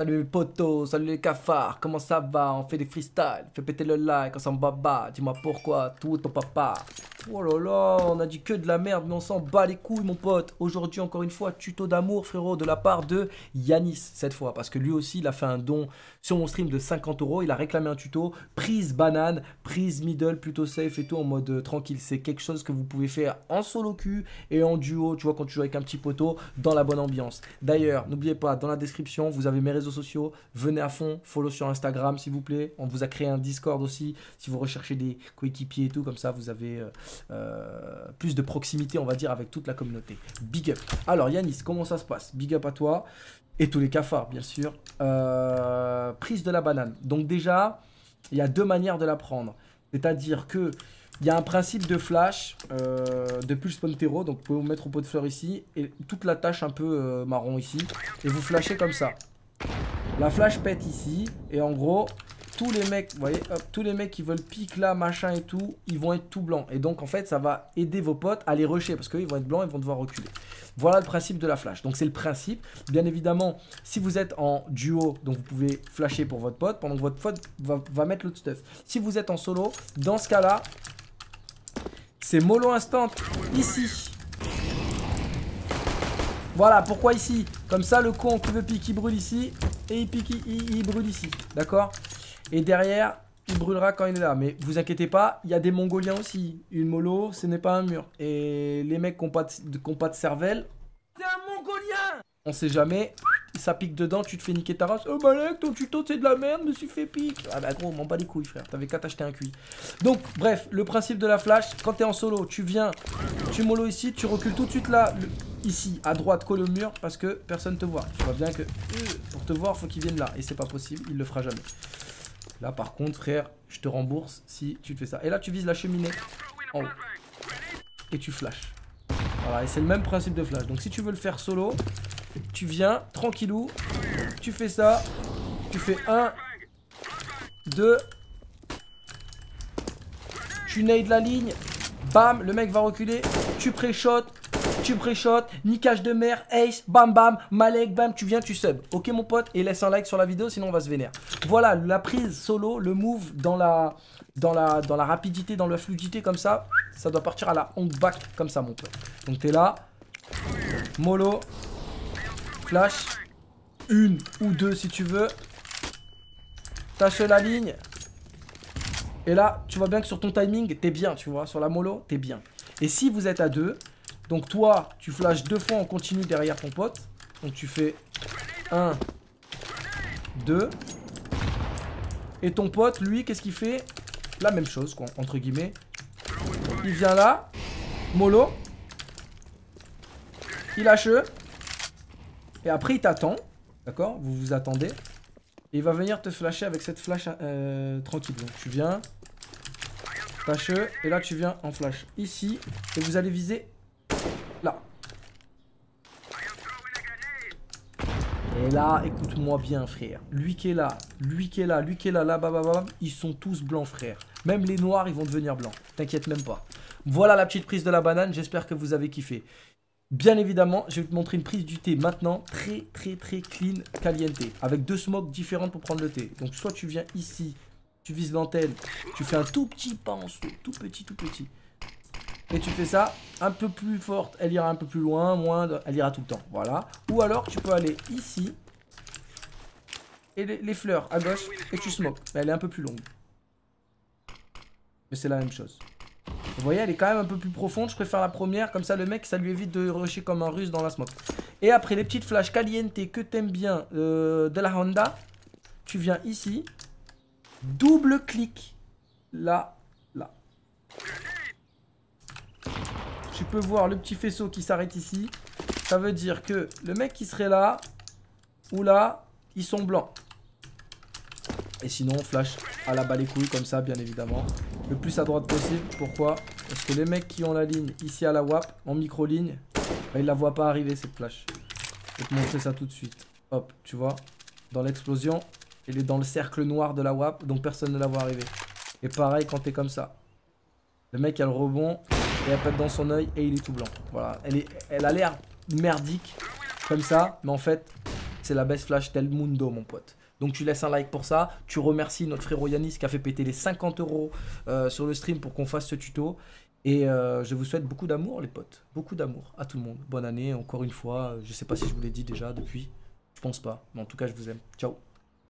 Salut le poteau, salut les cafards, comment ça va? On fait des freestyles, fais péter le like, on s'en baba, dis-moi pourquoi, tout ton papa. Oh là là, on a dit que de la merde, mais on s'en bat les couilles mon pote. Aujourd'hui encore une fois, tuto d'amour frérot, de la part de Yanis cette fois, parce que lui aussi il a fait un don sur mon stream de 50 €, il a réclamé un tuto, prise banane, prise middle, plutôt safe et tout, en mode tranquille. C'est quelque chose que vous pouvez faire en solo cul et en duo, tu vois, quand tu joues avec un petit poteau, dans la bonne ambiance. D'ailleurs, n'oubliez pas, dans la description, vous avez mes réseaux sociaux, venez à fond, follow sur Instagram s'il vous plaît, on vous a créé un Discord aussi si vous recherchez des coéquipiers et tout, comme ça vous avez plus de proximité on va dire avec toute la communauté. Big up. Alors Yanis, comment ça se passe? Big up à toi et tous les cafards bien sûr. Prise de la banane, donc déjà il y a deux manières de la prendre, c'est à dire que il y a un principe de flash de Pulse Pontero, donc vous pouvez vous mettre au pot de fleurs ici et toute la tâche un peu marron ici et vous flashez comme ça. La flash pète ici et en gros tous les mecs, vous voyez, hop, tous les mecs qui veulent pique là machin et tout, ils vont être tout blancs et donc en fait ça va aider vos potes à les rusher parce qu'ils vont être blancs, ils vont devoir reculer. Voilà le principe de la flash, donc c'est le principe. Bien évidemment si vous êtes en duo, donc vous pouvez flasher pour votre pote pendant que votre pote va mettre l'autre stuff. Si vous êtes en solo, dans ce cas là c'est mollo instant ici. Voilà, pourquoi ici? Comme ça, le con qui veut piquer, il brûle ici. Et il pique, il brûle ici. D'accord? Et derrière, il brûlera quand il est là. Mais vous inquiétez pas, il y a des Mongoliens aussi. Une mollo, ce n'est pas un mur. Et les mecs qui n'ont pas de cervelle. C'est un Mongolien! On sait jamais. Ça pique dedans, tu te fais niquer ta race. Oh bah mec, ton tuto c'est de la merde, me suis fait pique. Ah bah gros, m'en bats les couilles frère, t'avais qu'à t'acheter un QI. Donc bref, le principe de la flash, quand t'es en solo, tu viens, tu mollo ici, tu recules tout de suite là, ici, à droite, colle au mur, parce que personne te voit. Tu vois bien que pour te voir, faut qu'il vienne là, et c'est pas possible, il le fera jamais. Là par contre frère, je te rembourse si tu te fais ça. Et là tu vises la cheminée, en haut, et tu flashes. Voilà, et c'est le même principe de flash, donc si tu veux le faire solo, tu viens, tranquillou, tu fais ça, tu fais 1, 2, tu nades la ligne, bam, le mec va reculer, tu pré-shot, niquage de mer, ace, bam bam, malek, bam, tu viens, tu sub, ok mon pote, et laisse un like sur la vidéo, sinon on va se vénère. Voilà, la prise solo, le move dans la rapidité, dans la fluidité, comme ça, ça doit partir à la honk back, comme ça mon pote. Donc t'es là, mollo, flash, une ou deux si tu veux, tâche la ligne, et là tu vois bien que sur ton timing t'es bien, tu vois, sur la mollo t'es bien. Et si vous êtes à deux, donc toi tu flashes deux fois en continu derrière ton pote, donc tu fais 1, 2, et ton pote lui qu'est-ce qu'il fait? La même chose quoi, entre guillemets, il vient là, mollo, il lâche. Et après il t'attend, d'accord? Vous vous attendez. Et il va venir te flasher avec cette flash tranquille. Donc tu viens, flash, et là tu viens en flash ici. Et vous allez viser là. Et là, écoute-moi bien frère. Lui qui est là, lui qui est là, lui qui est là, là, bam, bam, bam, ils sont tous blancs frère. Même les noirs ils vont devenir blancs. T'inquiète même pas. Voilà la petite prise de la banane, j'espère que vous avez kiffé. Bien évidemment, je vais te montrer une prise du thé maintenant, très clean, caliente, avec deux smokes différentes pour prendre le thé. Donc soit tu viens ici, tu vises l'antenne, tu fais un tout petit pas en dessous, tout petit. Et tu fais ça, un peu plus forte, elle ira un peu plus loin, elle ira tout le temps, voilà. Ou alors tu peux aller ici, et les fleurs à gauche, et tu smokes, mais elle est un peu plus longue. Mais c'est la même chose. Vous voyez, elle est quand même un peu plus profonde, je préfère la première, comme ça le mec, ça lui évite de rusher comme un russe dans la smoke. Et après, les petites flashs caliente que t'aimes bien de la Honda, tu viens ici, double clic, là, là. Tu peux voir le petit faisceau qui s'arrête ici, ça veut dire que le mec qui serait là, ou là, ils sont blancs. Et sinon, on flash à la bas les couilles comme ça, bien évidemment. Le plus à droite possible. Pourquoi? Parce que les mecs qui ont la ligne ici à la WAP, en micro-ligne, bah, ils la voient pas arriver cette flash. Je vais te montrer ça tout de suite. Hop, tu vois, dans l'explosion, elle est dans le cercle noir de la WAP, donc personne ne la voit arriver. Et pareil quand t'es comme ça. Le mec a le rebond, et elle pète dans son œil, et il est tout blanc. Voilà, elle a l'air merdique, comme ça, mais en fait... c'est la best flash del mundo, mon pote. Donc tu laisses un like pour ça, tu remercies notre frérot Yanis qui a fait péter les 50 € sur le stream pour qu'on fasse ce tuto. Et je vous souhaite beaucoup d'amour les potes, beaucoup d'amour à tout le monde. Bonne année encore une fois, je sais pas si je vous l'ai dit déjà depuis, je pense pas, mais en tout cas je vous aime. Ciao.